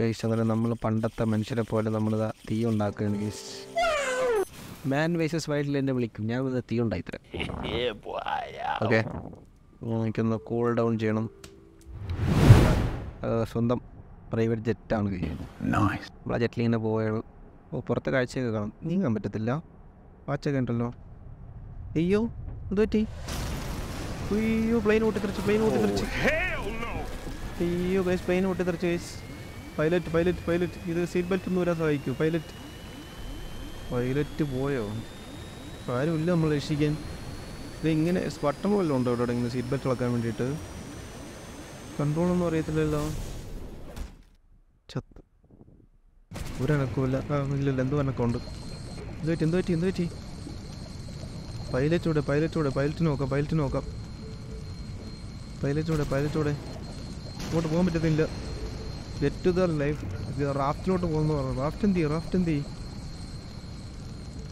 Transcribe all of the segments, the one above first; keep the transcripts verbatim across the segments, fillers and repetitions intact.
guys, we will the Man versus Wild Land. Okay. We can cool down. Uh, Sundam private jet down. Nice. We jet in the boy. Oh, Porta watch again. You plane out of the hell no. You guys plane out of the chase. Pilot, pilot, pilot. Either seatbelt to Mura I Q. Pilot. Pilot to Boyo. I will learn Malaysia again. Being in a Spartan will loan down the seatbelt like I'm in control on the Rathalella. Chat. Uranacola, Milando and a condo. Wait in the tin the tea. Pilot to the pilot to the pilot to Noka, pilot to Noka. Pilot to the pilot to the. What a moment in the. Get to the life. The raft not one more. Raft in the raft in the.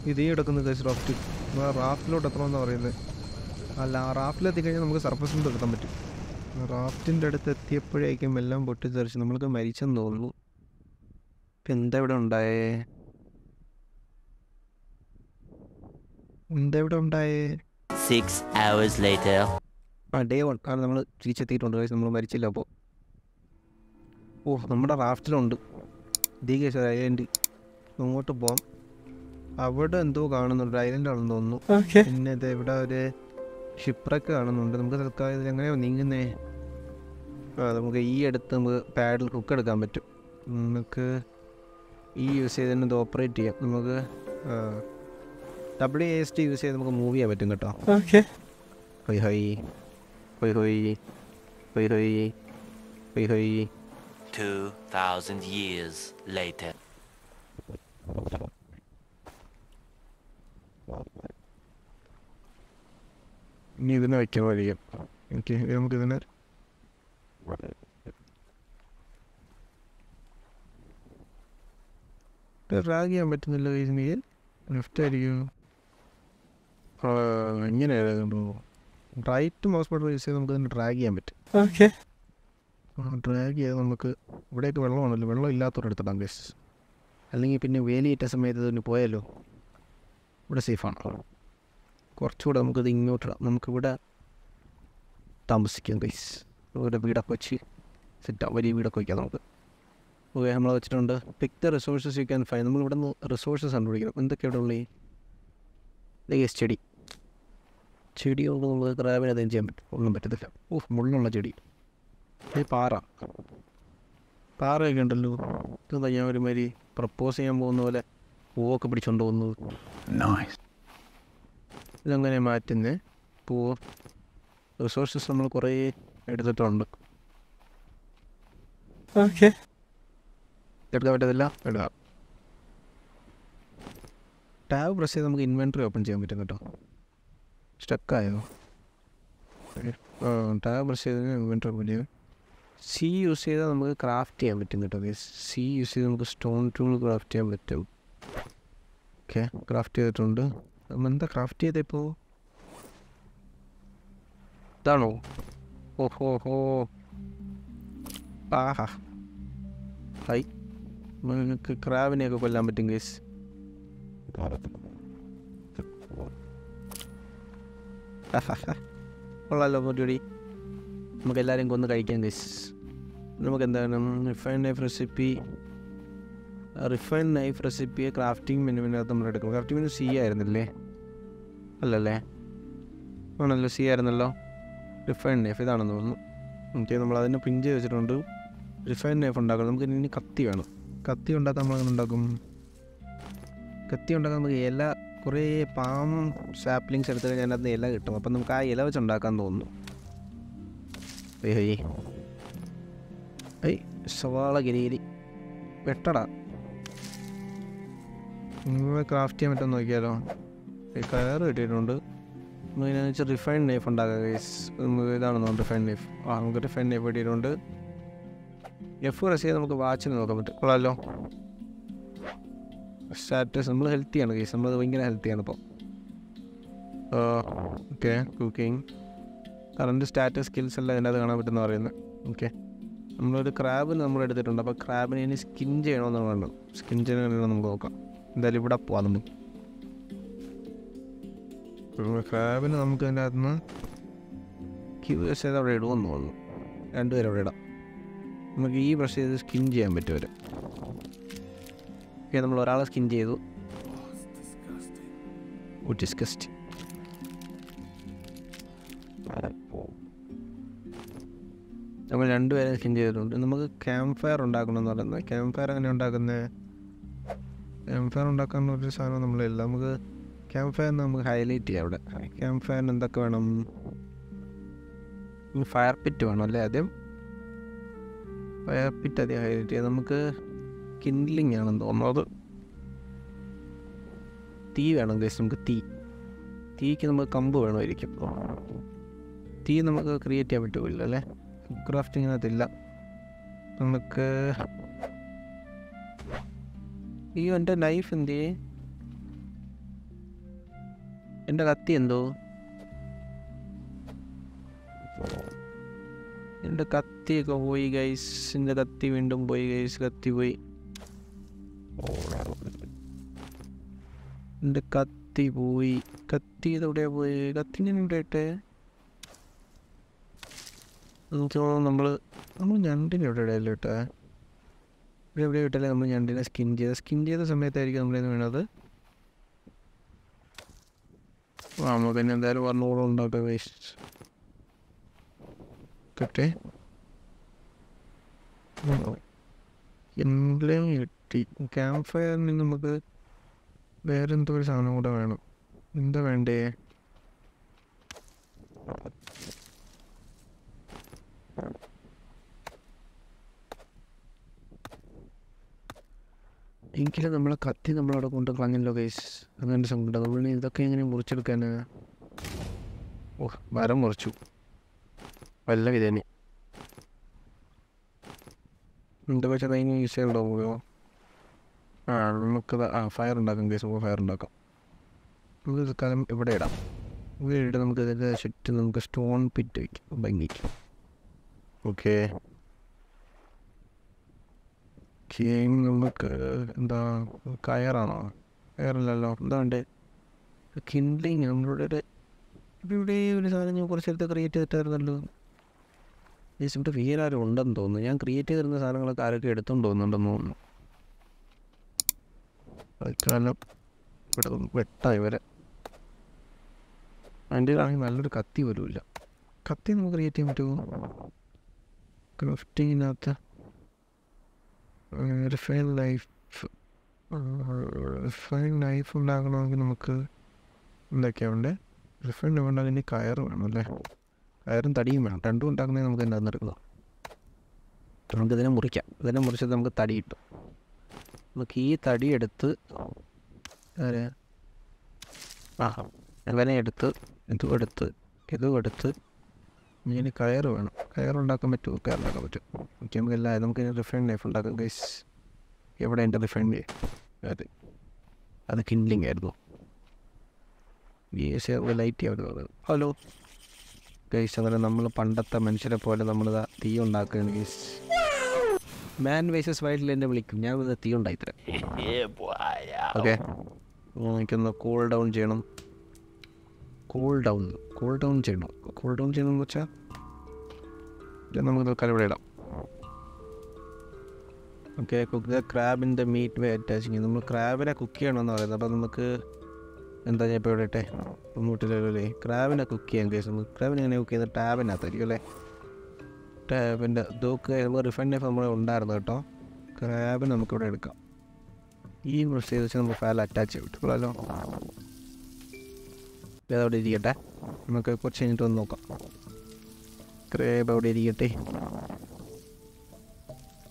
This is the raft. The raft is the raft. The raft is the surface. The raft is the raft. The raft is the raft. The raft is the raft. Six hours later. Day one. We the raft. The raft. I would and do garden on the island or no. Okay, in a shipwreck on the guy and a Mugae at the paddle hooker gambit. You say then the operator Muga W S T you say the movie about in the top. Okay, hoi hoi hoi hoi hoi hoi. Two thousand years later. Neither no, I can already. Okay, I'm good in it. The Raggy and Metal is needed. After you, uh, you know, right to most people, you say I'm going to drag him. Okay, drag him. Would I go alone? A little later at the Bangas. I'll link in a whaley as a method in Puelo. What a safe one. കുറച്ചുകൂടെ നമുക്ക് ഇത് ഇങ്ങോട്ട് നമുക്ക് ഇവിടെ താമസിക്കാം guys. ഇവിടെ വീടൊക്കെ വെച്ച് സെറ്റാ വലിയ വീടൊക്കെ വയ്ക്കാം നമുക്ക്. ഓക്കെ നമ്മൾ വെച്ചിട്ടുണ്ട് pick the resources you can find. നമ്മൾ ഇവിടെ നിന്ന് റിസോഴ്സസ് കണ്ടുപിടിക്കണം. എന്തൊക്കെ ഇവിടെ ഉള്ളേ ഗൈസ്? ചെടി ചെടി കൊണ്ട് നമുക്ക് ക്രാബിന് അതെയും ചെയ്യാൻ പറ്റും ഒന്നും പറ്റത്തില്ല. ഓ മുള്ളിനുള്ള ചെടി ഈ പാറ പാറയൊക്കെ ഉണ്ടല്ലോ. ഇത് ഞാൻ ഒരുമാതിരി പ്രപ്പോസ് ചെയ്യാൻ പോകുന്ന പോലെ പൂവൊക്കെ പിടിച്ചുകൊണ്ട് പോകുന്നത്. ഇതങ്ങനെ മാറ്റുന്നത് പൂവ് റിസോഴ്സസ് നമ്മൾ കുറേ എടുത്തിട്ടുണ്ട്. ഓക്കെ എടുക്കാൻ പറ്റത്തില്ല എടുക്കാം. ടാബ് പ്രസ് ചെയ്ത് നമുക്ക് ഇൻവെൻട്രി ഓപ്പൺ ചെയ്യാൻ പറ്റും കേട്ടോ. സ്റ്റക്കായോ? ടാബ് പ്രസ് ചെയ്ത് ഇൻവെൻട്രി ഓപ്പൺ ചെയ്യും. സി യൂസ് ചെയ്താൽ നമുക്ക് ക്രാഫ്റ്റ് ചെയ്യാൻ പറ്റും കേട്ടോ. സി യൂസ് ചെയ്ത് നമുക്ക് സ്റ്റോൺ ടൂൾ ക്രാഫ്റ്റ് ചെയ്യാൻ പറ്റും. ഓക്കെ ക്രാഫ്റ്റ് ചെയ്തിട്ടുണ്ട്. എന്താ ക്രാഫ്റ്റ് ചെയ്ത ഇപ്പോൾ ഇതാണോ? ഓഹോ ഹോ ആഹാ ഹൈ. നമുക്ക് ക്രാബിനെയൊക്കെ കൊല്ലാൻ പറ്റും ഗൈസ്. കൊള്ളാമല്ലോ കൂടി നമുക്ക് എല്ലാവരും കൊന്ന് കഴിക്കാം ഗൈസ്. നമുക്ക് എന്താണ് refined knife recipe? Refined knife റെസിപ്പിയെ ക്രാഫ്റ്റിംഗ് മെനുവിനകത്ത് നമ്മൾ എടുക്കും. ക്രാഫ്റ്റിംഗ് മെനു സി ആയിരുന്നില്ലേ? അല്ലല്ലേ? ആണല്ലോ സി ആയിരുന്നല്ലോ. റിഫൈൻഡ് നൈഫ് ഇതാണെന്ന് തോന്നുന്നു. ഓക്കെ നമ്മളതിനെ പിൻ ചെയ്ത് വെച്ചിട്ടുണ്ട്. റിഫൈൻഡ് നൈഫ് ഉണ്ടാക്കണം. നമുക്ക് ഇനി കത്തി വേണം. കത്തി ഉണ്ടാക്കാൻ നമ്മളങ്ങനെ ഉണ്ടാക്കും. കത്തി ഉണ്ടാക്കാൻ നമുക്ക് ഇല കുറേ പാം സാപ്ലിങ്സ് എടുത്ത് കഴിഞ്ഞാൽ അതിന് ഇല കിട്ടും. അപ്പം നമുക്ക് ആ ഇല വെച്ച് ഉണ്ടാക്കാൻ തോന്നുന്നു. ഏയ് ഏയ് സവാള ഗിരിഗിരി വെട്ടടാ. ക്രാഫ്റ്റ് ചെയ്യാൻ പറ്റുമെന്ന് നോക്കിയാലോ. കയറ് കിട്ടിയിട്ടുണ്ട്. അതിനാന്ന് വെച്ചാൽ റിഫൈൻഡ് നൈഫ് ഉണ്ടാക്കാം ഗൈസ്. ഇതാണെന്നോ റിഫൈൻഡ് നൈഫ്? ആ നമുക്ക് റിഫൈൻഡ് നൈഫ് കിട്ടിയിട്ടുണ്ട്. എഫ് പ്രസ് ചെയ്ത് നമുക്ക് വാച്ചിന് നോക്കാൻ പറ്റും. കൊള്ളാമല്ലോ. സ്റ്റാറ്റസ് നമ്മൾ ഹെൽത്തിയാണ് ഗൈസ്. നമ്മളത് ഭയങ്കര ഹെൽത്തിയാണ് ഇപ്പോൾ. Okay cooking current status skills എല്ലാം അതിനകത്ത് കാണാൻ പറ്റുമെന്ന് പറയുന്നത്. ഓക്കെ നമ്മളൊരു ക്രാബിൽ നമ്മൾ എടുത്തിട്ടുണ്ട്. അപ്പോൾ ക്രാബിന് ഇനി സ്കിൻ ചെയ്യണമെന്നാണ് വേണ്ടത്. സ്കിൻ ചെയ്യണമെന്ന് നമുക്ക് നോക്കാം. എന്തായാലും ഇവിടെ പോവാം. നമുക്ക് ക്രാബിന് നമുക്ക് അതിൻ്റെ അകത്ത് നിന്ന് ക്യൂ എസ് ചെയ്ത് അവിടെ ഇടുമെന്ന് തോന്നുന്നു. രണ്ടുപേരും അവിടെ ഇടാം. നമുക്ക് ഈ ബ്രഷ് ചെയ്ത് സ്കിൻ ചെയ്യാൻ പറ്റും അവർ. ഓക്കെ, നമ്മൾ ഒരാളെ സ്കിൻ ചെയ്തു. Oh disgusting. നമ്മൾ രണ്ടുപേരെ സ്കിൻ ചെയ്തിട്ടുണ്ട്. നമുക്ക് ക്യാമ്പ് ഫയർ ഉണ്ടാക്കണമെന്ന് പറയുന്നത്. ക്യാമ്പ് ഫയർ എങ്ങനെ ഉണ്ടാക്കുന്നത്? ക്യാമ്പ് ഫയർ ഉണ്ടാക്കാൻ ഒരു സാധനം നമ്മളില്ല. നമുക്ക് ക്യാമ്പ് ഫയർ നമുക്ക് ഹൈലൈറ്റ് ചെയ്യാം. അവിടെ ക്യാമ്പ് ഫയറിന് എന്തൊക്കെ വേണം? ഫയർ പിറ്റ് വേണം അല്ലേ? ആദ്യം ഫയർ പിറ്റ് ആദ്യം ഹൈലൈറ്റ് ചെയ്യാം. നമുക്ക് കിൻഡ്ലിംഗ് ആണെന്ന് തോന്നുന്നത്. തീ വേണം ഗൈസ്, നമുക്ക് തീ. തീക്ക് നമുക്ക് കമ്പ് വേണമായിരിക്കും. തീ നമുക്ക് ക്രിയേറ്റ് ചെയ്യാൻ പറ്റുമല്ലോ അല്ലേ? ക്രാഫ്റ്റിങ്ങിനകത്തില്ല. നമുക്ക് ഈ എൻ്റെ നൈഫ് എന്ത് ചെയ്യേ? എൻ്റെ കത്തി എന്തോ? എൻ്റെ കത്തിയൊക്കെ പോയി ഗൈസ്. എൻ്റെ കത്തി വീണ്ടും പോയി ഗൈസ്. കത്തി പോയി. എൻ്റെ കത്തി പോയി. കത്തി ഇതെവിടെ പോയി? കത്തി ഞാൻ ഇവിടെ ഇട്ടേ. നമ്മൾ നമ്മൾ ഞണ്ടിൻ്റെ എവിടെ ഇടയിലും ഇട്ടേ. ഇവിടെ എവിടെ ഇട്ടാലേ നമ്മൾ ഞണ്ടിനെ സ്കിൻ ചെയ്ത സ്കിൻ ചെയ്ത സമയത്തായിരിക്കും നമ്മളെന്ന് വേണത്. നമ്മൾ പിന്നെ എന്തായാലും പറഞ്ഞോളം ഉണ്ടാക്കുക വേസ്റ്റ് കിട്ടേ. എന്തെങ്കിലും കിട്ടി. ക്യാമ്പ് ഫയറിന് നമുക്ക് വേറെ എന്തോ ഒരു സാധനം കൂടെ വേണം. എന്താ വേണ്ടേ? എങ്കിലും നമ്മളെ കത്തി നമ്മളവിടെ കൊണ്ട് കളഞ്ഞല്ലോ ഗൈസ്. അങ്ങനെ സംഭവം നമ്മൾ ഇതൊക്കെ എങ്ങനെ മുറിച്ചെടുക്കാനാ? ഓ മരം മുറിച്ചു വല്ല വിധേനെ. എന്താ പക്ഷേ അതിന് യൂസ് ചെയ്യണ്ടോ? ആ നമുക്കത് ആ ഫയർ ഉണ്ടാക്കാം ഗൈസ്. നമുക്ക് ഫയർ ഉണ്ടാക്കാം. നമുക്ക് തൽക്കാലം ഇവിടെ ഇടാം. ഇവിടെ ഇട്ട് നമുക്ക് ഇതിൻ്റെ ചുറ്റും നമുക്ക് സ്റ്റോൺ പിറ്റ് വയ്ക്കും ഭംഗിക്കും. ഓക്കെ നമുക്ക് എന്താ കയറാണോ? കയറില്ലല്ലോ. എന്താ വേണ്ടേ? കിൻഡ്ലിങ് നമ്മളുടെ ഒരു ഇപ്പം ഇവിടെ ഒരു സാധനം ഞാൻ കുറച്ച് നേരത്തെ ക്രിയേറ്റ് ചെയ്തിട്ടായിരുന്നല്ലോ. ജസ്റ്റ് ഇവിടെ വേറെ ആരും ഉണ്ടെന്ന് തോന്നുന്നു. ഞാൻ ക്രിയേറ്റ് ചെയ്തിരുന്ന സാധനങ്ങളൊക്കെ ആരൊക്കെ എടുത്തുകൊണ്ട് പോകുന്നുണ്ടെന്ന് തോന്നുന്നു. അതുകാലം ഇവിടെ വെട്ടായി വരെ അതിൻ്റെ ആണെങ്കിൽ നല്ലൊരു കത്തി പോലുമില്ല. കത്തി നമുക്ക് ക്രിയേറ്റ് ചെയ്യാൻ പറ്റുമോ? ക്രാഫ്റ്റിങ്ങിനകത്ത് റിഫൈൻ ലൈഫ് റിഫൈൻ ലൈഫ് ഉണ്ടാക്കണമെങ്കിൽ നമുക്ക് എന്തൊക്കെയാണ് വേണ്ടത്? റിഫൈൻ ഉണ്ടാകുന്ന കയറ് വേണം അല്ലേ? കയറും തടിയും വേണം. രണ്ടും ഉണ്ടാക്കണമെങ്കിൽ നമുക്ക് എന്താ നടക്കുക? നമുക്ക് ഇതിനെ മുറിക്കാം. ഇതിനെ മുറിച്ചത് നമുക്ക് തടി കിട്ടും. നമുക്ക് ഈ തടി എടുത്ത് ആ ഇവനെ എടുത്ത് ഇതും എടുത്ത് ഇതും എടുത്ത് ഇങ്ങനെ കയറ് വേണം. കയറുണ്ടാക്കാൻ പറ്റുമോ? കയറുണ്ടാക്കാൻ പറ്റും. ഓക്കെ, നമുക്ക് എല്ലാം നമുക്ക് റിഫൈൻ ലൈഫ് ഉണ്ടാക്കാം ഗൈസ്. എവിടെ എൻ്റെ റിഫൈൻ? അതെ, അത് കിൻഡ്ലിംഗ് ആയിരുന്നു. ലൈറ്റ് ചെയ്യാൻ. ഹലോ ഗൈസ്, അങ്ങനെ നമ്മൾ പണ്ടത്തെ മനുഷ്യരെ പോലെ നമ്മളിതാ തീ ഉണ്ടാക്കുകയാണ് ഗൈസ്. മാൻ വേഴ്സസ് വൈൽഡിൽ എന്നെ വിളിക്കും. ഞാൻ തീ ഉണ്ടായിത്തരാം. ഓക്കെ, എനിക്കൊന്ന് കൂൾ ഡൗൺ ചെയ്യണം. കൂൾ ഡൗൺ കൂൾ ഡൗൺ ചെയ്യണം. കൂൾ ഡൗൺ ചെയ്യണമെന്ന് വെച്ചാൽ നമുക്ക് തൽക്കാലം ഇവിടെ ഇടാം. ഓക്കെ, കുക്ക് ദ ക്രാബിൻ്റെ മീറ്റ് വേ അറ്റാച്ചിങ്. നമ്മൾ ക്രാബിനെ കുക്ക് ചെയ്യണമെന്ന് പറയുന്നത്. അപ്പോൾ നമുക്ക് എന്താ ഞാൻ ഇപ്പോൾ ഇവിടെ ഇട്ടെ? വീട്ടിലല്ലേ ക്രാബിനെ കുക്ക് ചെയ്യാൻ കേസ്. നമുക്ക് ക്രാബിനെ എങ്ങനെ കുക്ക് ചെയ്യുന്നത്? ടാബിനകത്തായിരിക്കും അല്ലേ? ടാബിൻ്റെ ഇതൊക്കെ നമ്മൾ റിഫൈൻഡ് ലൈഫ് നമ്മൾ ഉണ്ടായിരുന്നു കേട്ടോ. ക്രാബിന് നമുക്കിവിടെ എടുക്കാം. ഈ ബ്രഷ് ചെയ്ത് വെച്ചാൽ നമുക്ക് ഫയൽ അറ്റാച്ച് ചെയ്യും. കിട്ടുള്ളല്ലോ. അതവിടെ ഇരിക്കട്ടെ. നമുക്ക് കുറച്ച് കഴിഞ്ഞിട്ട് വന്ന് നോക്കാം. ക്രാബ് അവിടെ ഇരിക്കട്ടെ.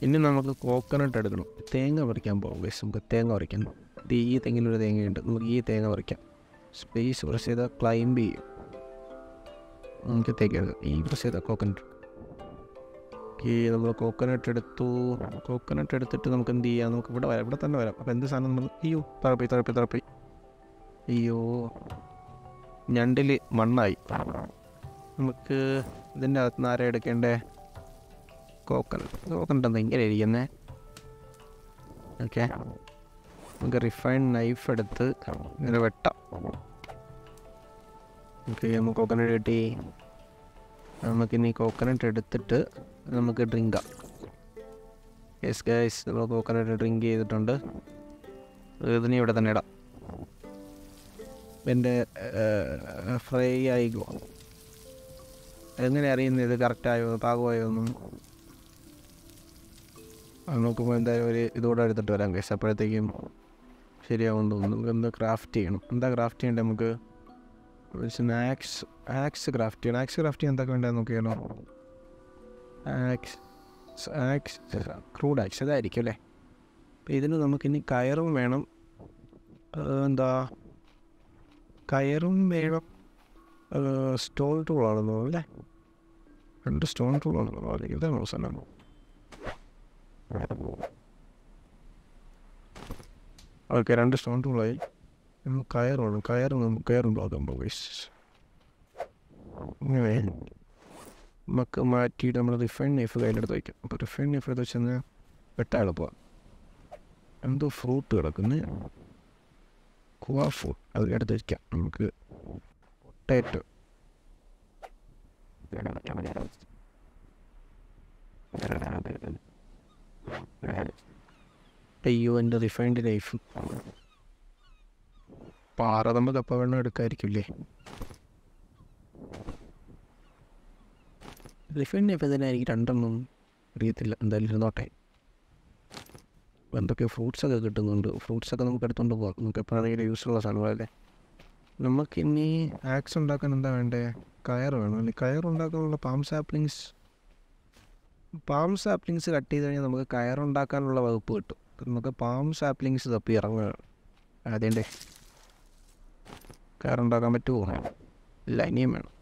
ഇനി നമുക്ക് കോക്കനട്ട് എടുക്കണം. തേങ്ങ പറിക്കാൻ പോകും ഗൈസ്. നമുക്ക് തേങ്ങ പറിക്കണം. ഈ തെങ്ങിലൊരു തേങ്ങയുണ്ട്. നമുക്ക് ഈ തേങ്ങ പറിക്കാം. സ്പേസ് പ്രസ് ചെയ്താൽ ക്ലൈംബ് ചെയ്യും. നമുക്ക് തേങ്ങ ഈ പ്രസ് ചെയ്താൽ കോക്കനട്ട്. ഈ നമ്മൾ കോക്കനട്ട് എടുത്തു. കോക്കനട്ട് എടുത്തിട്ട് നമുക്ക് എന്ത് ചെയ്യാം? നമുക്ക് ഇവിടെ വരാം. ഇവിടെ തന്നെ വരാം. അപ്പോൾ എന്ത് സാധനം നമ്മൾ അയ്യോ തറപ്പി തറപ്പി തറപ്പി അയ്യോ ഞണ്ടിൽ മണ്ണായി. നമുക്ക് ഇതിൻ്റെ അകത്ത് നിന്ന് ആരാ എടുക്കേണ്ടേ? കോക്കനട്ട് ഇങ്ങനെ ഇരിക്കുന്നേ. ഓക്കെ, നമുക്ക് റിഫൈൻഡ് നൈഫ് എടുത്ത് ഇങ്ങനെ വെട്ടാം. ഓക്കെ, നമുക്ക് കോക്കനട്ട് കിട്ടി. നമുക്കിനി കോക്കനട്ട് എടുത്തിട്ട് നമുക്ക് ഡ്രിങ്കാം. യെസ് ഗൈസ്, നമ്മൾ കോക്കനട്ട് ഡ്രിങ്ക് ചെയ്തിട്ടുണ്ട്. ഇതിന് ഇവിടെ തന്നെ ഇടാം. എൻ്റെ ഫ്രൈ ആയിക്കോ. എങ്ങനെ അറിയുന്നത് ഇത് കറക്റ്റായോ പാകമായോ ഒന്നും? നോക്കുമ്പോൾ എന്തായാലും ഒരു ഇതുകൂടെ എടുത്തിട്ട് വരാം ഗൈസ്. അപ്പോഴത്തേക്കും ശരിയാവുമെന്ന് തോന്നുന്നു. നമുക്കൊന്ന് ക്രാഫ്റ്റ് ചെയ്യണം. എന്താ ക്രാഫ്റ്റ് ചെയ്യേണ്ടത്? നമുക്ക് ആക്സ് ആക്സ് ക്രാഫ്റ്റ് ചെയ്യണം. ആക്സ് ക്രാഫ്റ്റ് ചെയ്യാൻ എന്തൊക്കെ വേണ്ടത് നോക്കിയാലോ? ആക്സ് ആക്സ് ക്രൂഡ് ആക്സ് അതായിരിക്കും അല്ലേ? അപ്പോൾ ഇതിന് നമുക്കിനി കയറും വേണം. എന്താ കയറും വേണം. സ്റ്റോൺ ടൂളാണെന്ന് തോന്നുന്നു അല്ലേ? രണ്ട് സ്റ്റോൺ ടൂളാണെന്ന് തോന്നുന്നു. ഇതാണ് അവസാനം. ഓക്കെ, രണ്ട് സ്റ്റോൺ ടൂളായി. കയറും കയറും കയറും ബ്ലോക്കാകുമ്പോൾ ഗൈസ് ഇങ്ങനെ നമുക്ക് മാറ്റിയിട്ട് നമ്മൾ റിഫൈൻഡ് നൈഫ് കയ്യിലെടുത്ത് വയ്ക്കും. അപ്പോൾ റിഫൈൻഡ് നൈഫ് എടുത്ത് വെച്ചാൽ വെട്ടാൻ എളുപ്പമാണ്. എന്തോ ഫ്രൂട്ട് കിടക്കുന്നത്, കുവാ ഫ്രൂട്ട്, അത് എടുത്ത് വയ്ക്കാം. നമുക്ക് പൊട്ടേറ്റോ അയ്യോ എൻ്റെ റിഫൈൻഡ് നൈഫ് പാറ. നമ്മൾ കപ്പ വെള്ളം എടുക്കാതിരിക്കില്ലേ? റിഫൈൻഡ് നൈഫ് തന്നെ എനിക്ക് രണ്ടെണ്ണം അറിയത്തില്ല. എന്തായാലും ഇരുന്നോട്ടെ. എന്തൊക്കെ ഫ്രൂട്ട്സൊക്കെ കിട്ടുന്നുണ്ട്. ഫ്രൂട്ട്സൊക്കെ നമുക്ക് എടുത്തുകൊണ്ട് പോകാം. നമുക്ക് എപ്പോഴാണെങ്കിലും യൂസ്ഫുള്ള സാധനങ്ങളല്ലേ. നമുക്കിനി ആക്സ് ഉണ്ടാക്കാൻ എന്താ വേണ്ടേ? കയർ വേണം അല്ലേ? കയറുണ്ടാക്കാനുള്ള palm saplings palm saplings cut ചെയ്ത് കഴിഞ്ഞാൽ നമുക്ക് കയറുണ്ടാക്കാനുള്ള വകുപ്പ് കിട്ടും. നമുക്ക് പാം സാപ്ലിങ്സ് തപ്പി ഇറങ്ങുകയാണ് ആദ്യൻ്റെ. കയറുണ്ടാക്കാൻ പറ്റുമോ? ഇല്ല, ഇനിയും വേണം.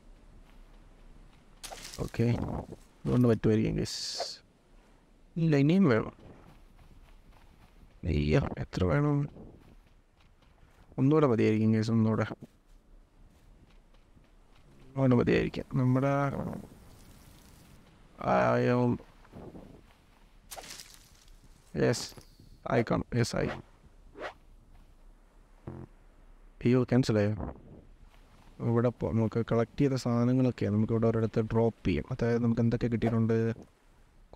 ഓക്കെ, അതുകൊണ്ട് പറ്റുമായിരിക്കും ഗൈസ്. ഇല്ല, ഇനിയും വേണം. അയ്യോ, എത്ര വേണം? ഒന്നുകൂടെ മതിയായിരിക്കും ഗൈസ്. ഒന്നുകൂടെ ഒന്നുകൂടെ മതിയായിരിക്കാം. നമ്മുടെ യെസ് ആയി കാണും. യെസ് ആയി. അയ്യോ, ക്യാൻസലായോ? ഇവിടെ നമുക്ക് കളക്ട് ചെയ്ത സാധനങ്ങളൊക്കെ നമുക്ക് ഇവിടെ ഒരിടത്ത് ഡ്രോപ്പ് ചെയ്യാം. അതായത് നമുക്ക് എന്തൊക്കെ കിട്ടിയിട്ടുണ്ട്,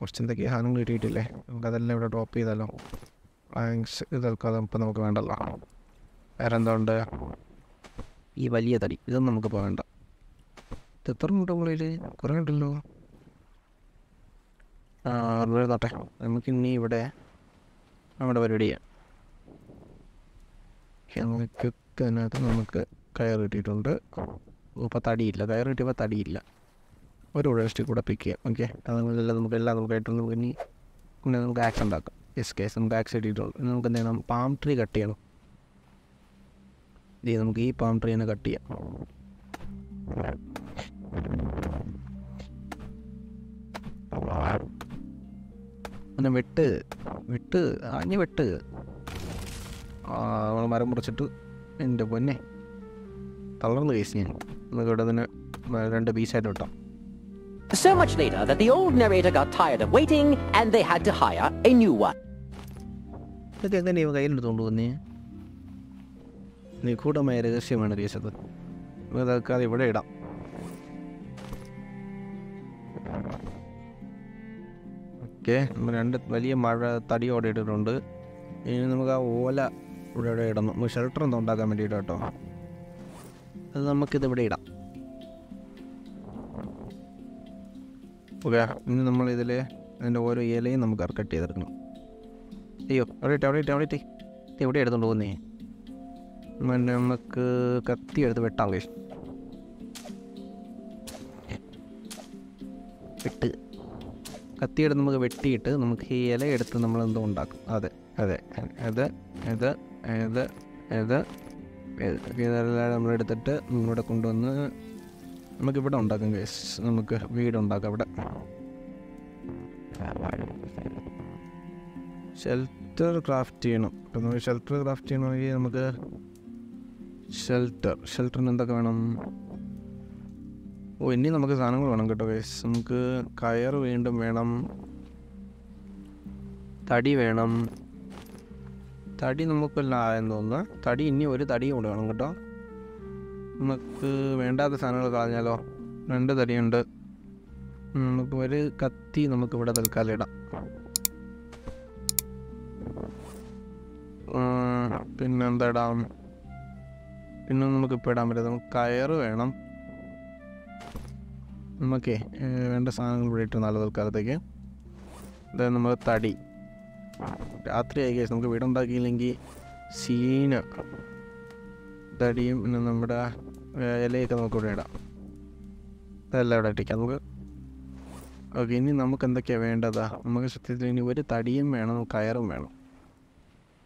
കുറച്ച് എന്തൊക്കെ സാധനങ്ങൾ കിട്ടിയിട്ടില്ലേ, നമുക്കതെല്ലാം ഇവിടെ ഡ്രോപ്പ് ചെയ്താലോ? ആങ്സ് ഇതൊക്കെ ഇപ്പം നമുക്ക് വേണ്ടല്ലോ. വേറെ എന്താ ഉണ്ട്? ഈ വലിയ തടി, ഇതൊന്നും നമുക്കിപ്പോൾ വേണ്ട. ഇത് എത്ര ഉണ്ട്? മുകളിൽ കുറേ ഉണ്ടല്ലോ. നോട്ടെ, നമുക്കിനി ഇവിടെ നമ്മുടെ പരിപാടിയാണ്. അതിനകത്ത് നമുക്ക് കയർ കിട്ടിയിട്ടുണ്ട്. ഇപ്പോൾ തടിയില്ല, കയർ കിട്ടിയപ്പോൾ തടിയില്ല. ഒരു ഉഴസ്റ്റിൽ കൂടെ പിക്ക് ചെയ്യാം. ഓക്കെ, അതുകൊണ്ടെല്ലാം നമുക്ക് എല്ലാം നമുക്ക് ആയിട്ട് നമുക്ക് ഇനി പിന്നെ നമുക്ക് ആക്സ് ഉണ്ടാക്കാം. എസ് കേസ് നമുക്ക് ആക്സ് കിട്ടിയിട്ടുള്ളൂ. നമുക്ക് എന്ത് ചെയ്യണം? പാം ട്രീ കട്ട് ചെയ്യണം. ഇത് നമുക്ക് ഈ പാം ട്രീ തന്നെ കട്ട് ചെയ്യാം. പിന്നെ വെട്ട് വെട്ട് ആഞ്ഞ് വെട്ട് നമ്മൾ മരം മുറിച്ചിട്ട്. എൻ്റെ പൊന്നെ തളർന്ന് കേസ്. ഞാൻ നമുക്ക് ഇവിടെ തന്നെ രണ്ട് പീസായിട്ട് വിട്ടാം. So much later that the old narrator got tired of waiting and they had to hire a new one. ഇതൊക്കെ എങ്ങനെ ഇവ കയ്യിൽ എടുത്തുകൊണ്ട് വന്നേ? നിഗൂഢമായ രഹസ്യമാണ് രേശത്ത്. ഇതൊക്കെ അത് ഇവിടെ ഇടാം. ഓക്കെ, നമ്മൾ രണ്ട് വലിയ മഴ തടിയോടെ ഇട്ടിട്ടുണ്ട്. ഇനി നമുക്ക് ആ ഓല ഇവിടെ ഇടണം. നമുക്ക് ഷെൽട്ടർ ഒന്നും ഉണ്ടാക്കാൻ വേണ്ടിയിട്ട് കേട്ടോ. അത് നമുക്കിതിവിടെ ഇടാം. ഓക്കെ, ഇനി നമ്മളിതിൽ അതിൻ്റെ ഓരോ ഇലയും നമുക്ക് കട്ട് ചെയ്തെടുക്കണം. അയ്യോ, അവിടെ ഇട്ട് അവിടെ ഇട്ട് അവിടെ ഇട്ട് എവിടെ എടുത്തുകൊണ്ട് പോകുന്നേ? നമുക്ക് കത്തി എടുത്ത് വെട്ടാം. കഴിച്ചു വെട്ട് കത്തിയെടുത്ത് നമുക്ക് വെട്ടിയിട്ട് നമുക്ക് ഈ ഇല എടുത്ത് നമ്മളെന്തോ ഉണ്ടാക്കും. അതെ അതെ അത് ഇത് ഇത് ഇത് ഇതെല്ലാം നമ്മളെടുത്തിട്ട് ഇവിടെ കൊണ്ടുവന്ന് നമുക്കിവിടെ ഉണ്ടാക്കാം ഗൈസ്. നമുക്ക് വീടുണ്ടാക്കാം. അവിടെ ഷെൽട്ടർ ക്രാഫ്റ്റ് ചെയ്യണം. ഇപ്പം നമുക്ക് ഷെൽട്ടർ ക്രാഫ്റ്റ് ചെയ്യണമെങ്കിൽ നമുക്ക് ഷെൽട്ടർ ഷെൽട്ടറിന് എന്തൊക്കെ വേണം? ഓ, ഇനി നമുക്ക് സാധനങ്ങൾ വേണം കേട്ടോ ഗൈസ്. നമുക്ക് കയർ വീണ്ടും വേണം. തടി വേണം. തടി നമുക്കെല്ലാം തോന്നുന്നു. തടി ഇനി ഒരു തടി കൊടുക്കണം കേട്ടോ. നമുക്ക് വേണ്ടാത്ത സാധനങ്ങൾ കളഞ്ഞാലോ? രണ്ട് തടിയുണ്ട്. നമുക്ക് ഒരു കത്തി നമുക്കിവിടെ തൽക്കാലം ഇടാം. പിന്നെന്താ ഇടാം? പിന്നെ നമുക്കിപ്പോൾ ഇടാൻ പറ്റും. നമുക്ക് കയറ് വേണം. നമുക്കേ വേണ്ട സാധനങ്ങൾ ഇവിടെ ഇട്ട് നല്ല തൽക്കാലത്തേക്ക്. അതായത് നമ്മൾ തടി രാത്രിയായി കഴിച്ച് നമുക്ക് വീടുണ്ടാക്കിയില്ലെങ്കിൽ സീന. തടിയും പിന്നെ നമ്മുടെ ഇലയൊക്കെ നമുക്കിവിടെ ഇടാം. അതെല്ലാം ഇവിടെ ഇട്ടിക്കാം നമുക്ക്. ഓക്കെ, ഇനി നമുക്ക് എന്തൊക്കെയാണ് വേണ്ടതാ? നമുക്ക് സത്യത്തിൽ ഇനി ഒരു തടിയും വേണം, കയറും വേണം.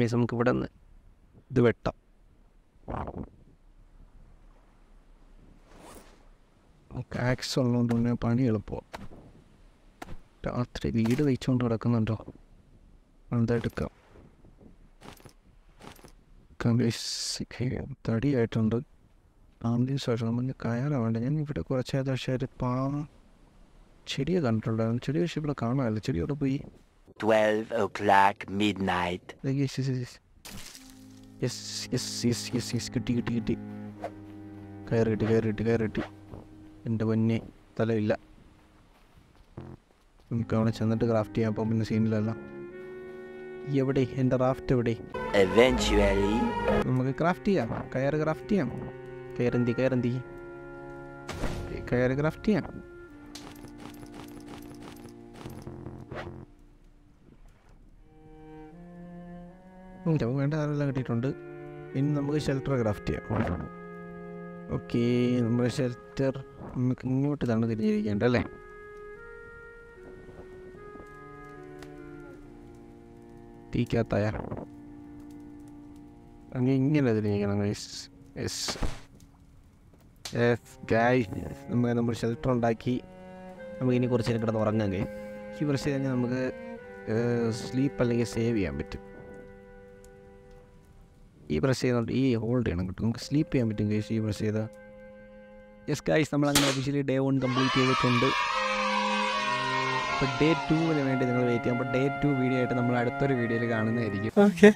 ഗൈസ്? നമുക്കിവിടെ നിന്ന് ഇത് വെട്ടാം. ആക്സ് ഉള്ളതുകൊണ്ട് തന്നെ പണി എളുപ്പമാണ്. രാത്രി വീട് വെച്ചുകൊണ്ട് കിടക്കുന്നുണ്ടോ? അതെടുക്കാം. തടിയായിട്ടുണ്ട്. ആംബുലൻസ് ആയിട്ടുണ്ട്. മുന്നേ കയറാൻ വേണ്ട. ഞാൻ ഇവിടെ കുറച്ച് ഏകദേശം ഒരു പാവ ചെടിയെ കണ്ടിട്ടുണ്ടായിരുന്നു. ചെടി പക്ഷേ ഇവിടെ കാണാമല്ലോ. ചെടി അവിടെ പോയി. കിട്ടി കിട്ടി കിട്ടി കയറി കിട്ടി കയറി കിട്ടി കയറി കിട്ടി. എൻ്റെ പൊന്നെ സ്ഥലമില്ല. നമുക്ക് അവിടെ ചെന്നിട്ട് ക്രാഫ്റ്റ് ചെയ്യാം. അപ്പം പിന്നെ സീനിലല്ല. എവിടെ എൻ്റെ ക്രാഫ്റ്റ്? എവിടെ? നമുക്ക് ക്രാഫ്റ്റ് ചെയ്യാം. കയറ് ക്രാഫ്റ്റ് ചെയ്യാം. കയറന്തി കയറന്തി കയറ് ക്രാഫ്റ്റ് ചെയ്യാം. വേണ്ട ആരെല്ലാം കിട്ടിയിട്ടുണ്ട്. ഇനി നമുക്ക് ഷെൽട്ടർ ക്രാഫ്റ്റ് ചെയ്യാം. ഓക്കെ, നമ്മുടെ ഷെൽട്ടർ നമുക്ക് ഇങ്ങോട്ട് തന്നെ തിരിഞ്ഞിരിക്കേണ്ട അല്ലേ? തീക്കാത്തായ അങ്ങനെ ഇങ്ങനെ തിരിഞ്ഞിരിക്കണം ഗൈസ്. യെസ് യെസ് ഗൈസ്, നമുക്ക് നമ്മൾ ഷെൽട്ടർ ഉണ്ടാക്കി. നമുക്ക് ഇനി കുറച്ച് നേരം കിടന്ന് ഉറങ്ങാൻ കഴിയും. ഈ കുറച്ച് കഴിഞ്ഞാൽ നമുക്ക് സ്ലീപ്പ് അല്ലെങ്കിൽ സേവ് ചെയ്യാൻ പറ്റും. ഈ പ്രസ് ചെയ്തുകൊണ്ട് ഈ ഹോൾഡ് ചെയ്യണം കിട്ടും. നമുക്ക് സ്ലീപ്പ് ചെയ്യാൻ പറ്റും ഗൈസ് ഈ പ്രസ് ചെയ്താൽ. യെസ് ഗൈസ്, നമ്മളങ്ങനെ ഒഫീഷ്യലി ഡേ വൺ കംപ്ലീറ്റ് ചെയ്തിട്ടുണ്ട്. അപ്പോൾ ഡേ ടൂവിന് വേണ്ടി നിങ്ങൾ വെയിറ്റ് ചെയ്യാം. അപ്പോൾ ഡേ ടു വീഡിയോ ആയിട്ട് നമ്മൾ അടുത്തൊരു വീഡിയോയിൽ കാണുന്നതായിരിക്കും. ഓക്കെ.